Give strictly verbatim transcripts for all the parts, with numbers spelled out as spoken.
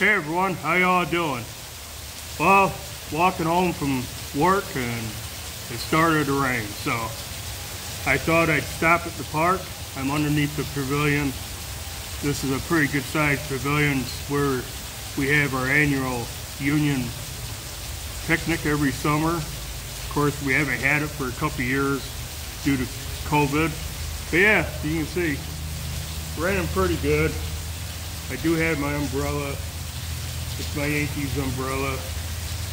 Hey everyone, how y'all doing? Well, walking home from work and it started to rain, so I thought I'd stop at the park. I'm underneath the pavilion. This is a pretty good sized pavilion where we have our annual union picnic every summer. Of course, we haven't had it for a couple years due to COVID. But yeah, you can see, raining pretty good. I do have my umbrella. It's my Yankees umbrella.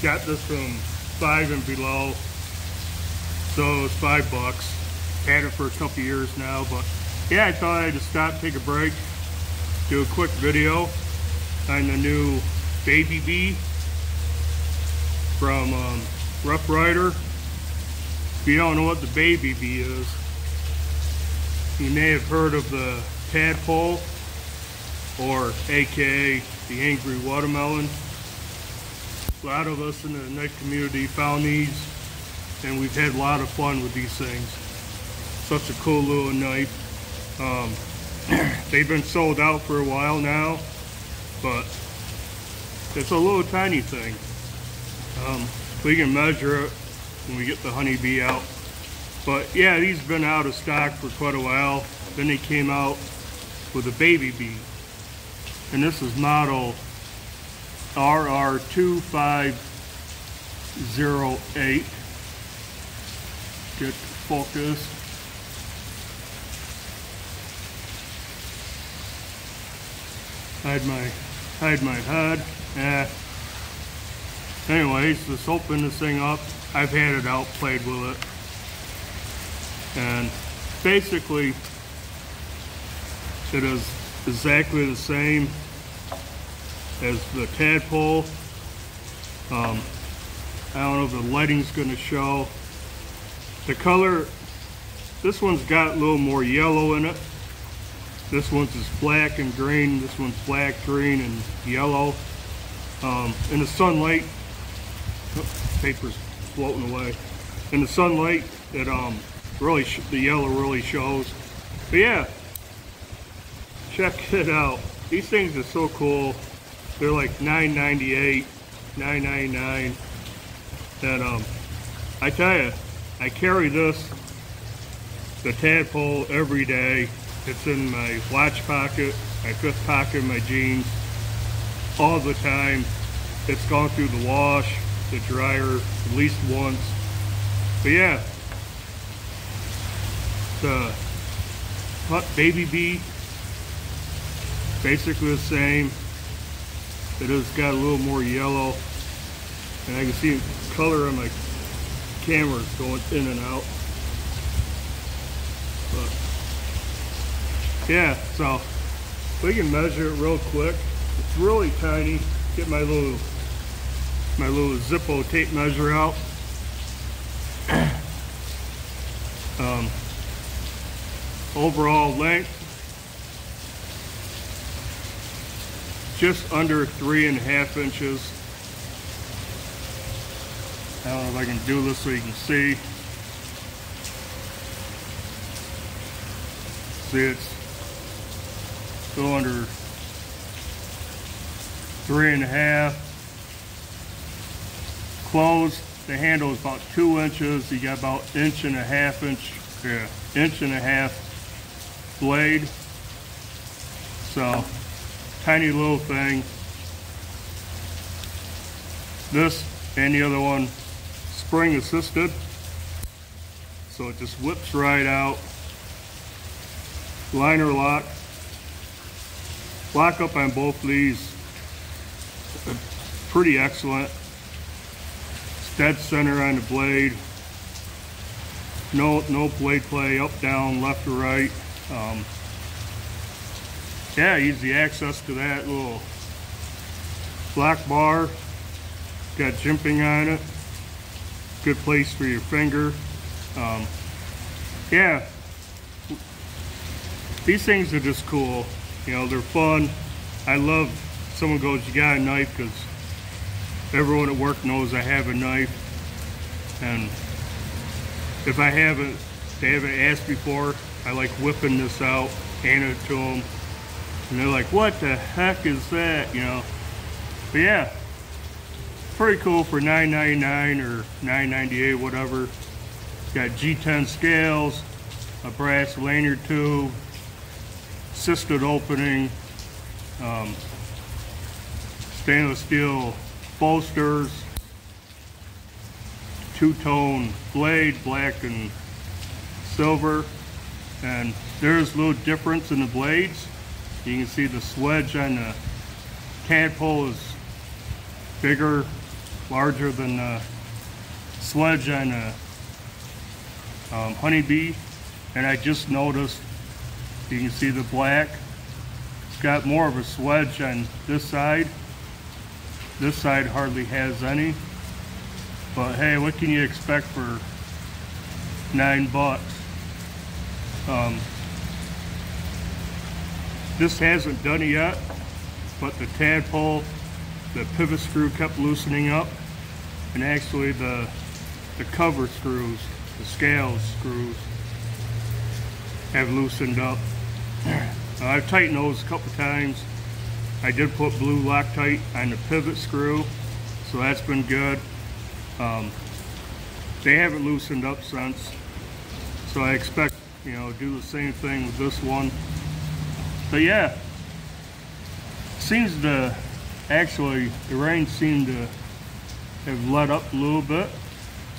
Got this from Five and Below. So it's five bucks. Had it for a couple years now, but yeah, I thought I'd just stop, take a break, do a quick video on the new Baby Bee from um, Rough Ryder. If you don't know what the Baby Bee is, you may have heard of the Tadpole, or A K A the Angry Watermelon. A lot of us in the night community found these, and we've had a lot of fun with these things. Such a cool little knife. Um, they've been sold out for a while now, but it's a little tiny thing. Um, we can measure it when we get the Honeybee out. But yeah, these have been out of stock for quite a while. Then they came out with a Baby Bee. And this is model R R two five zero eight. Get focus. Hide my, hide my head. Eh. Anyways, let's open this thing up. I've had it out, played with it. And basically, it is exactly the same as the Tadpole. Um, I don't know if the lighting's gonna show. The color, this one's got a little more yellow in it. This one's is black and green. This one's black, green, and yellow. Um, in the sunlight, oh, paper's floating away. In the sunlight, it um really sh the yellow really shows. But yeah, check it out. These things are so cool. They're like nine ninety-eight, nine ninety-nine, and um, I tell you, I carry this, the Tadpole, every day. It's in my watch pocket, my fifth pocket, my jeans, all the time. It's gone through the wash, the dryer, at least once. But yeah, the Baby Bee, basically the same. It has got a little more yellow, and I can see the color on my camera going in and out. But yeah, so we can measure it real quick. It's really tiny. Get my little my little Zippo tape measure out. um, overall length, just under three and a half inches. I don't know if I can do this so you can see. See, it's still under three and a half. Closed, the handle is about two inches. You got about inch and a half inch, yeah, inch and a half blade. So, tiny little thing. This and the other one, spring assisted. So it just whips right out. Liner lock. Lock up on both of these, pretty excellent. It's dead center on the blade. No, no blade play, up, down, left to right. Um, yeah, easy access to that little black bar. Got jimping on it. Good place for your finger. Um, yeah, these things are just cool. You know, they're fun. I love, someone goes, you got a knife, because everyone at work knows I have a knife. And if I haven't, they haven't asked before, I like whipping this out, hand it to them. And they're like, what the heck is that, you know? But yeah, pretty cool for nine ninety-nine or nine ninety-eight, whatever. It's got G ten scales, a brass lanyard tube, assisted opening, um, stainless steel bolsters, two-tone blade, black and silver. And there's a little difference in the blades. You can see the swedge on the Tadpole is bigger, larger than the sledge on a um, Honeybee. And I just noticed, you can see the black, it's got more of a sledge on this side. This side hardly has any. But hey, what can you expect for nine bucks? Um, this hasn't done it yet, but the Tadpole, the pivot screw kept loosening up, and actually the the cover screws, the scales screws, have loosened up. uh, I've tightened those a couple times. I did put blue Loctite on the pivot screw, so that's been good. Um, they haven't loosened up since, so I expect, you know, do the same thing with this one. But yeah, seems to actually the rain seemed to have let up a little bit,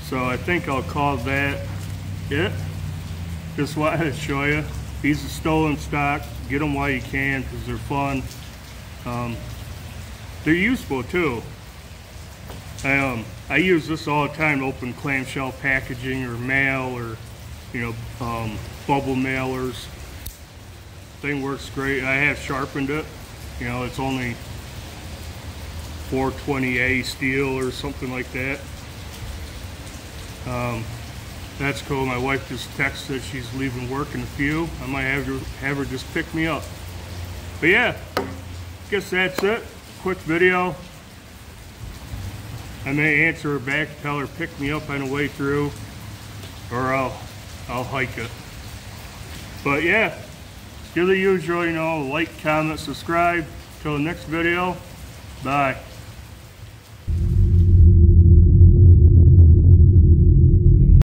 so I think I'll call that it. Just wanted to show you, these are still in stock. Get them while you can because they're fun. Um, they're useful too. I, um, I use this all the time to open clamshell packaging or mail, or you know, um, bubble mailers. Thing works great. I have sharpened it. You know, it's only four twenty A steel or something like that. Um, that's cool. My wife just texted she's leaving work in a few. I might have to have her just pick me up. But yeah, guess that's it. Quick video. I may answer her back, tell her pick me up on the way through, or I'll I'll hike it. But yeah, do the usual, you know, like, comment, subscribe. Till the next video, bye.